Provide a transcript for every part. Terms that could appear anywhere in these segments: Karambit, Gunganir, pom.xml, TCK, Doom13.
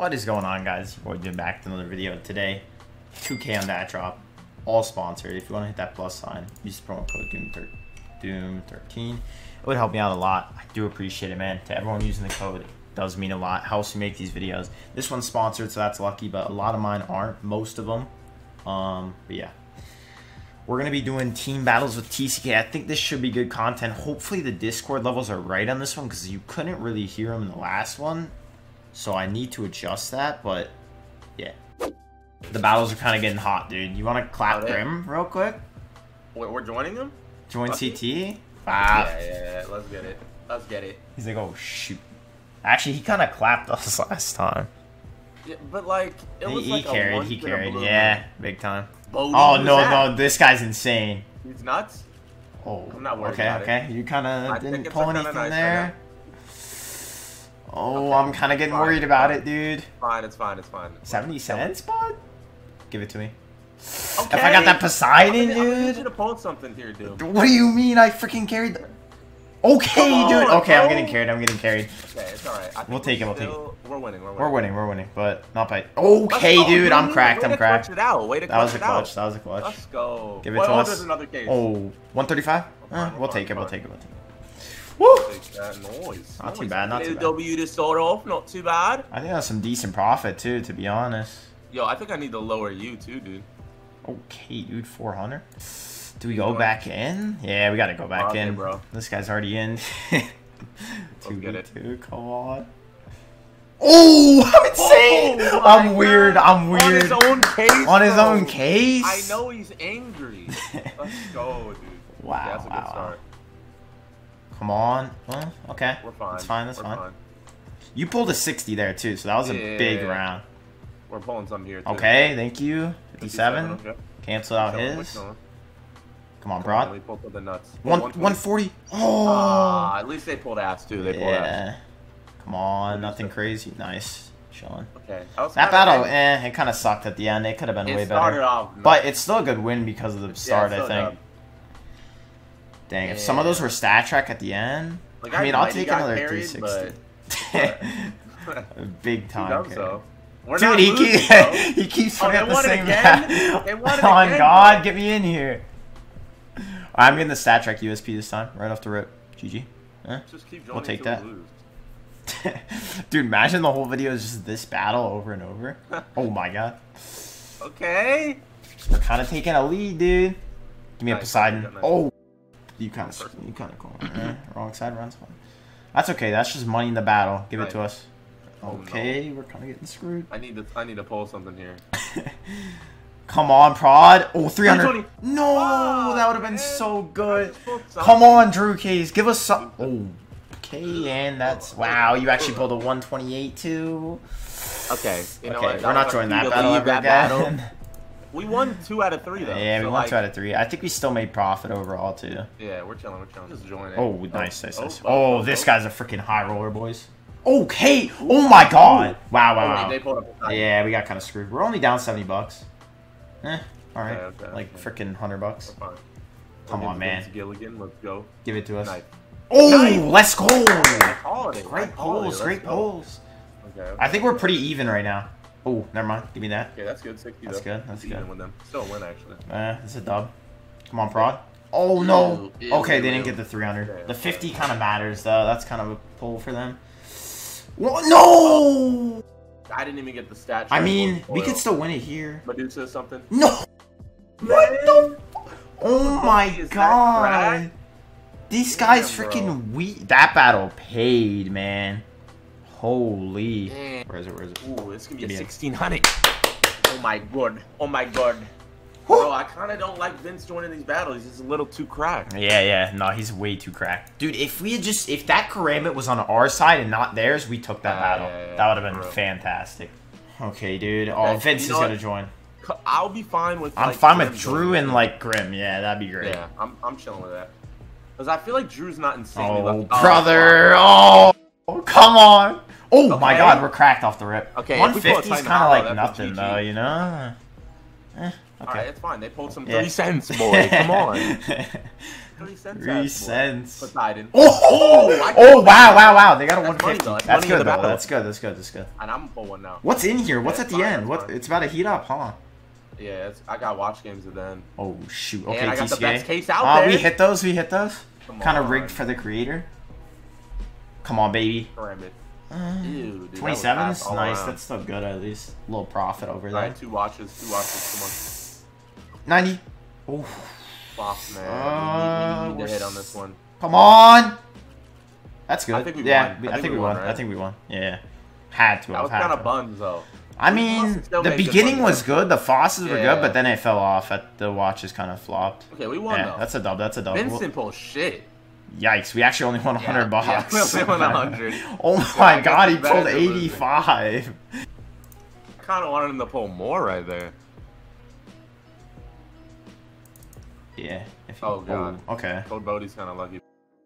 What is going on, guys? Your boy Jim back to another video today. 2K on that drop, all sponsored. If you want to hit that plus sign, use the promo code Doom13. It would help me out a lot. I do appreciate it, man. To everyone using the code, it does mean a lot. Helps me make these videos. This one's sponsored, so that's lucky, but a lot of mine aren't. Most of them. But yeah. We're going to be doing team battles with TCK. I think this should be good content. Hopefully the Discord levels are right on this one because you couldn't really hear them in the last one. So I need to adjust that, but yeah. The battles are kind of getting hot, dude. You want to clap Grim real quick? Wait, we're joining them? Join Lucky? CT? Ah. Yeah, let's get it. Let's get it. He's like, oh, shoot. Actually, he kind of clapped us last time. Yeah, but like, it was he like carried, a he carried. Yeah, big time. Bodie, oh, no, no, this guy's insane. He's nuts? Oh, I'm not worried about it. You kind of didn't pull anything nice there. Oh, okay, I'm kind of getting worried about it, dude. Fine, it's fine, it's fine. 70 cents, bud? Give it to me. Okay. If I got that Poseidon, dude. I need you to pull something here, dude. What do you mean? I freaking carried the... Okay, on, dude. Okay, bro. I'm getting carried. I'm getting carried. Okay, it's all right. I think we'll take it. We'll take it. We're winning. We're winning. We're winning. We're winning. But not by. Okay, dude. Dude, I'm cracked. I'm cracked. Clutch it out. Way to that was a clutch. That was a clutch. Let's go. Give it to us. There's another case. Oh, 135. We'll take it. We'll take it. We'll take it. Woo! Noise. Not too bad, not too bad. W to start off, not too bad. I think that's some decent profit, too, to be honest. Yo, I think I need to lower you, too, dude. Okay, dude, 400. Do we go back in? Yeah, we gotta go back in. Bro. This guy's already in. 2v2, come on. Oh, I'm insane! Oh, I'm weird, I'm weird. On his own case, on his own case? I know he's angry. Let's go, dude. Wow, yeah, that's a good start. Come on. Well, okay. We're fine. That's fine. That's fine. You pulled a 60 there, too, so that was a big round. We're pulling some here, too. Okay, thank you. 57. Okay. Cancel out his. Come on, Broad. We pulled the nuts. 140. Oh. At least they pulled ass, too. They pulled ass. Come on. Nothing crazy. Nice. Chilling. Okay. That battle, it kind of sucked at the end. It could have been way better. It started off. But it's still a good win because of the start, I think. Dang, if some of those were Stat Trek at the end, like, I mean, I'll take another carried, 360. But... Big time. So. Dude, he keeps putting up the same map. On God, get me in here. Right, I'm getting the Stat Trek USP this time, right off the rip. GG. Just keep we'll take that. Dude, imagine the whole video is just this battle over and over. Oh my God. Okay. We're kind of taking a lead, dude. Give me a Poseidon. Oh. You kind of cool. Right? Wrong side, wrong side. That's okay. That's just money in the battle. Give it to us. Okay, we're kind of getting screwed. I need to pull something here. Come on, Prod. Oh, 300. No, that would have been so good. Come on, Drew Case. Give us some. Oh, okay, and that's wow. You actually pulled a 128 too. Okay, you know what? We're not joining that battle ever again. We won 2 out of 3 though. Yeah, so we won 2 out of 3. I think we still made profit overall too. Yeah, we're chilling. We're chilling. Just join it. Oh, nice, nice, nice. Oh, this guy's a freaking high roller, boys. Okay. Oh my God. Wow, wow, wow. Yeah, we got kind of screwed. We're only down 70 bucks. Eh, all right. Okay, okay, like freaking 100 bucks. Come on, man. Gilligan, let's go. Give it to us. Nice. Oh, nice. Let's go. Great polls. Great polls. Okay. I think we're pretty even right now. Oh, never mind. Give me that. Okay, that's good. 60, that's good. That's good. With them. Still win, actually. It's a dub. Come on, Prod. Oh, no. Okay, they didn't get the 300. Okay, the 50 kind of matters, though. That's kind of a pull for them. What? No! I didn't even get the stat. I mean, we could still win it here. Medusa something? No! What the f? Oh, my God. These guys freaking weak. That battle paid, man. Holy. Damn. Where is it? Where is it? Ooh, it's gonna be a 1600. Oh my God. Oh my God. Woo. Bro, I kind of don't like Vince joining these battles. He's a little too cracked. Yeah, yeah. No, he's way too cracked. Dude, if we had just... If that Karambit was on our side and not theirs, we took that battle. Yeah, yeah, that would have been fantastic. Okay, dude. Oh, Vince is gonna join. I'll be fine with... I'm fine with Drew and, like, Grim. Yeah, that'd be great. Yeah, I'm chilling with that. Because I feel like Drew's not insanely left. Oh, brother. Oh. Come on! Oh my God, we're cracked off the rip. Okay, 150's kind of like nothing though, you know. Eh, okay, all right, it's fine. They pulled some 3 cents, boy. Come on. 3 cents. 3 cents. But I didn't. Oh wow, wow, wow. They got a 150. That's good, though. That's good, that's good, that's good. And I'm full one now. What's in here? What's at the end? What? It's about to heat up, huh? Yeah, I got watch games at the end. Oh, shoot. Okay, TCK. I got the best case out there. We hit those, we hit those. Kind of rigged for the creator. Come on, baby. 27's nice. That's still good, at least. A little profit over there. All right, two watches. Come on. 90. Oh. Fuck, man. We need to hit on this one. Come on. That's good. I think we won. I think we won. I think we won. Yeah. Had to. That was kind of buns, though. I mean, the beginning was good. The Fosses were good, but then it fell off. The watches kind of flopped. Okay, we won, though. That's a dub. That's a dub. Vincent pulled shit. Yikes, we actually only won 100 bucks. Yeah, we only won 100. Oh my god, he pulled 85. I kind of wanted him to pull more right there. Yeah. If god. Okay. Cold Bodie's kind of lucky.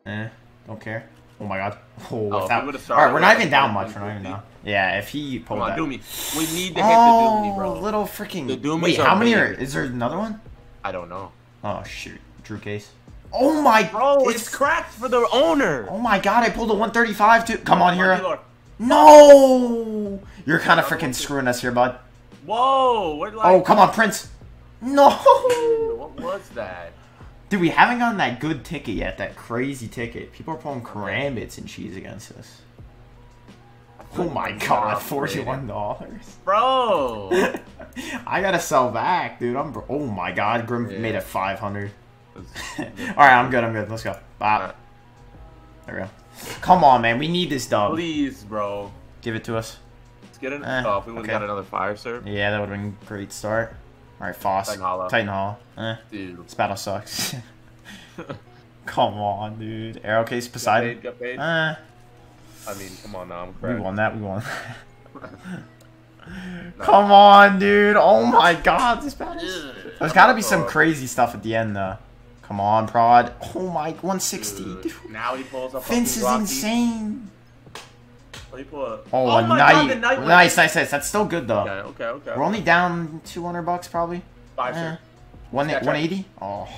Eh, don't care. Oh my god. Oh, that... Alright, we're not even down much. We're not even down. Yeah, if he pulled that. Come on, Doomy. We need to hit the Doomy, bro. Oh, little freaking... The Doomies. Wait, how many are... Is there another one? I don't know. Oh, shoot. Drew Case. Oh my... Bro, it's cracked for the owner. Oh my god, I pulled a 135 too. Come on, Hero. No! You're kind of freaking screwing us here, bud. Whoa! Where did I... Oh, come on, Prince. No! What was that? Dude, we haven't gotten that good ticket yet, that crazy ticket. People are pulling Karambits and cheese against us. Oh my god, $41. Bro! I gotta sell back, dude. I'm... Oh my god, Grim made it 500. Alright, I'm good. Let's go. Bye. There we go. Come on, man. We need this dub. Please, bro. Give it to us. Let's get an... oh, if we would've got another fire serve. Yeah, that would've been a great start. Alright, Foss. Titan Hollow. Dude. This battle sucks. Come on, dude. Arrow Case, Poseidon. Got paid. I mean, come on now. I'm correct. We won that. No. Come on, dude. Oh my god. This battle... There's gotta be some crazy stuff at the end, though. Come on, Prod. Oh my, 160. Dude. Now he pulls up. Vince is insane. Oh, a knight. Nice. That's still good, though. Okay. We're only down 200 bucks, probably. 180? Oh,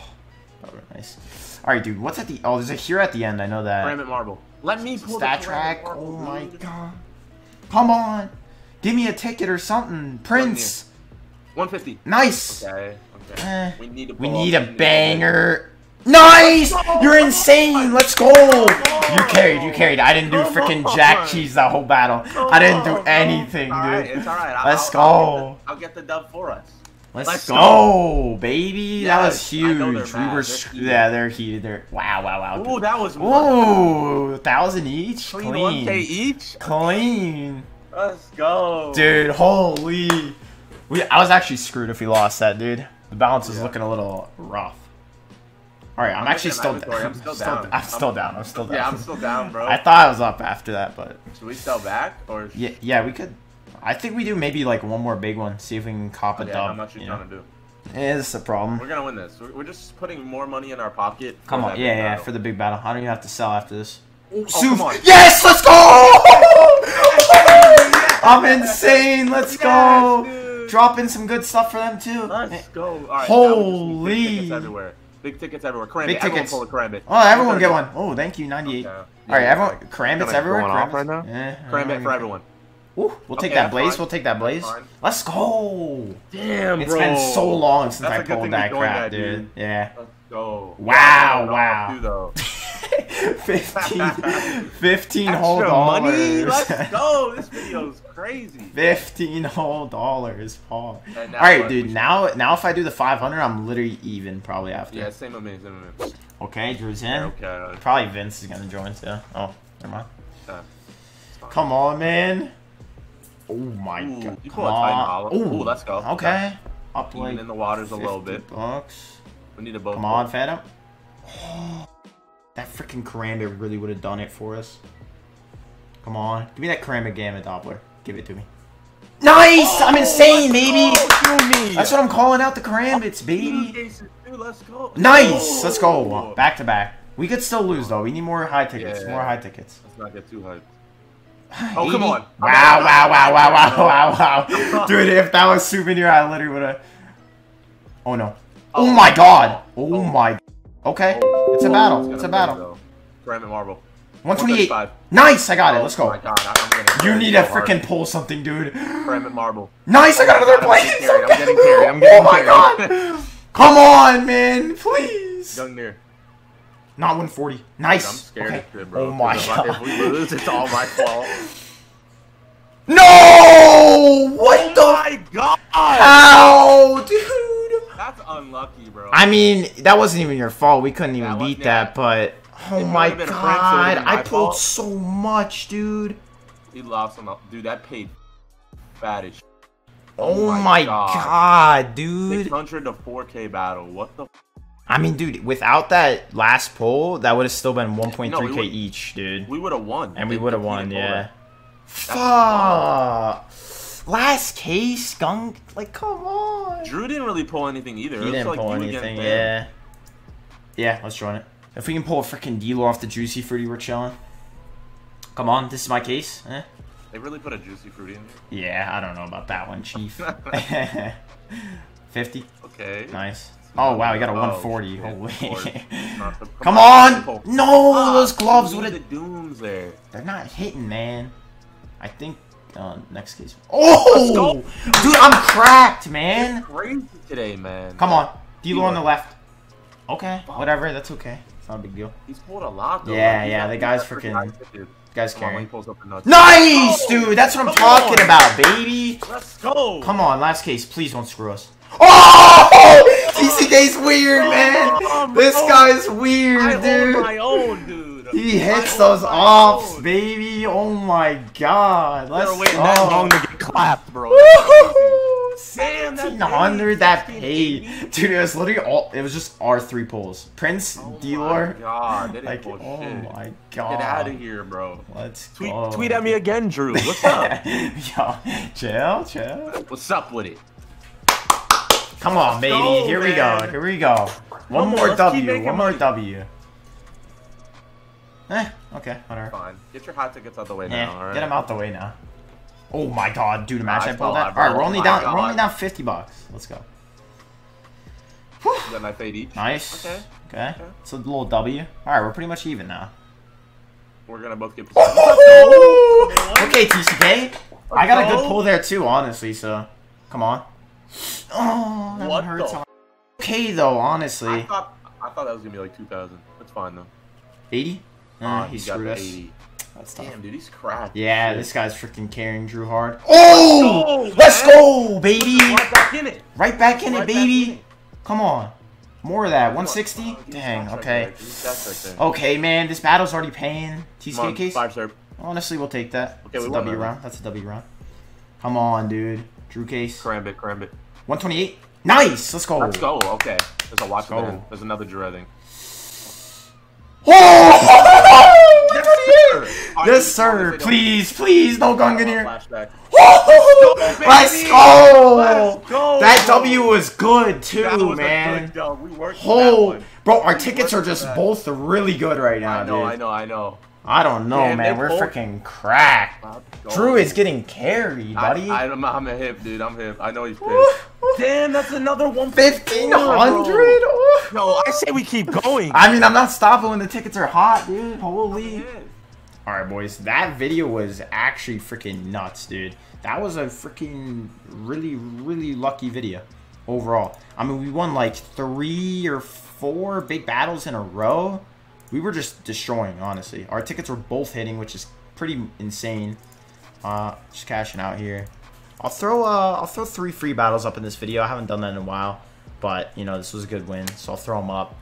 that would be nice. All right, dude. What's at the... Oh, there's a hero at the end. I know that. Granite Marble. Let me pull Stat Track. Oh, my god. Come on. Give me a ticket or something. Prince. 150. Nice. Okay. We need a banger. Nice! You're insane! Let's go! You carried. I didn't do freaking jack cheese that whole battle. I didn't do anything, dude. It's alright. Let's go. I'll get the dub for us. Let's go, baby. That was huge. We were... Yeah, they're heated. Wow. Ooh, that was... Ooh, 1,000 each? Clean. 1K each? Clean. Let's go. Dude, holy... I was actually screwed if we lost that, dude. The balance is looking a little rough. All right, I'm actually still down. I'm still down. Yeah, I'm still down, bro. I thought I was up after that, but... Should we sell back? Or... Yeah, we could. I think we do maybe like one more big one. See if we can cop a dub. I'm not sure trying to do. Yeah, this is a problem. We're going to win this. We're just putting more money in our pocket. Come on, yeah, for the big battle. I don't even have to sell after this. Oh, yes, let's go! I'm insane. Let's go. Dude. Drop in some good stuff for them too. Let's go. All right, holy! Big tickets everywhere. Karambit. Big tickets. Everyone pull a Karambit. Oh, everyone get one. Oh, thank you. 98. Okay. All right, everyone. Karambits everywhere. Karambit right now. Yeah, Karambit for everyone. Ooh, we'll take that blaze. Fine. We'll take that blaze. Let's go. Damn, bro. It's been so long since I pulled that crap, dude. Yeah. Let's go. Wow. 15 whole dollars. Money? Let's go. This video's crazy. 15 whole dollars, Paul. All right, dude. Now if I do the 500, I'm literally even probably after. Yeah, same with me. Okay, Drew's in. Okay. Probably Vince is gonna join too. Oh, never mind. Come on, man. Oh my god. You pull a Titan Hollow. Ooh, let's go. Okay. Up like in the waters a little bit. $50. We need a boat. Come on, Phantom. That freaking Karambit really would have done it for us. Come on. Give me that Karambit Gamma Doppler. Give it to me. Nice! Oh, I'm insane, baby! That's what I'm calling out, the Karambits, baby. Dude, let's go. Nice! Let's go. Back to back. We could still lose, though. We need more high tickets. Yeah. More high tickets. Let's not get too hyped. Oh, come on. Wow. Dude, if that was souvenir, I literally would have... Oh, no. Oh, my God. Oh, my... Okay. It's a battle. It's a battle. Granite marble. 128. Nice, I got it. Let's go. My God, you need to freaking pull something, dude. Granite marble. Nice, I got another plate. I'm getting carried. I'm getting carried. Oh my God. Come on, man. Please. Young Mir. Not 140. Nice. I'm scared of shit, bro. Oh my God. If we lose, it's all my fault. No! What the? Oh my God! Ow, dude. That's unlucky, bro. I mean, that wasn't even your fault. We couldn't even beat that, but oh my God! I pulled so much, dude. He lost him up, dude. That paid bad as shit. Oh my God, dude. 600 to 4K battle. What the? I mean, dude, without that last pull, that would have still been 1.3K each, dude. We would have won, and we would have won, yeah. Fuck! Last case, Skunk. Like, come on. Drew didn't really pull anything either. He didn't pull anything. Yeah. Yeah, let's join it. If we can pull a freaking deal off the Juicy Fruity, we're chilling. Come on, this is my case. Eh? They really put a Juicy Fruity in there. Yeah, I don't know about that one, Chief. 50. Okay. Nice. Oh wow, we got a 140. Holy. Come on! No, those gloves would have. Dooms there. They're not hitting, man. I think next case. Oh, dude, I'm cracked, man. It's crazy today, man. Come on, D-Lo on the left. Okay, whatever, that's okay. It's not a big deal. He's pulled a lot, though. Yeah, yeah, the guy's freaking. Guys, carrying. Nice, dude. That's what I'm talking about, baby. Let's go. Come on, last case. Please don't screw us. Oh, TCK's weird, man. This guy's weird, dude. My own, dude. He hits those offs, baby. Oh my God. Let's go. That long to get clapped, bro. Woohoo! 1700 that paid. Dude, it was literally all, it was just our three pulls. Prince, D-Lore. Oh my God. They didn't pull shit. Oh my God. Get out of here, bro. Let's go. Tweet at me again, Drew. What's up? Yo, chill, chill. What's up with it? Come on, baby. Here we go. Here we go. One more W. One more W. Eh, okay, whatever. Fine. Get your hot tickets out the way now, alright? Get them out the way now. Oh my God, dude, imagine I pulled that. Alright, we're only down $50. Let's go. Then I paid each. Nice. Okay. Okay. It's a little W. Alright, we're pretty much even now. We're gonna both get. Okay, TCK. I got a good pull there too, honestly, so come on. Oh, that one hurts. Okay though, honestly. I thought that was gonna be like 2,000. That's fine though. 80? He screwed us. 80. That's tough. Damn, dude, he's cracked. Yeah, dude. This guy's freaking carrying Drew hard. Oh! Let's go, baby! Right back in it. Right back in it, baby. Come on. More of that. 160? Dang, okay. Okay, man, this battle's already paying. TCK case? 5 serve. Honestly, we'll take that. Okay, that's a W round. That's a W round. Come on, dude. Drew case. Cram it, cram it. 128? Nice! Let's go. Let's go, okay. There's a watch there. There's another Drew, I think. Oh! Yes, sir. Please, please, no Gunganir. Let's go. That W was good too, man. Oh, bro, our tickets are just both really good right now, dude. I know, I know. I don't know, man. We're freaking cracked. Drew is getting carried, buddy. I'm a hip, dude. I'm hip. I know he's pissed. Damn, that's another 1,500. No, I say we keep going. I mean, I'm not stopping when the tickets are hot, dude. Holy. All right, boys. That video was actually freaking nuts, dude. That was a freaking really, really lucky video overall. I mean, we won like 3 or 4 big battles in a row. We were just destroying, honestly. Our tickets were both hitting, which is pretty insane. Just cashing out here. I'll throw 3 free battles up in this video. I haven't done that in a while, but you know, this was a good win, so I'll throw them up.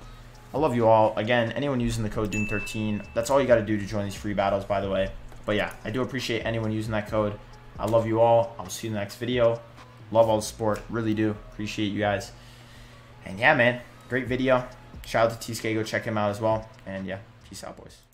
I love you all. Again, anyone using the code Doom13, that's all you got to do to join these free battles, by the way. But yeah, I do appreciate anyone using that code. I love you all. I'll see you in the next video. Love all the support, really do appreciate you guys. And yeah, man, great video. Shout out to TCK, go check him out as well. And yeah, peace out, boys.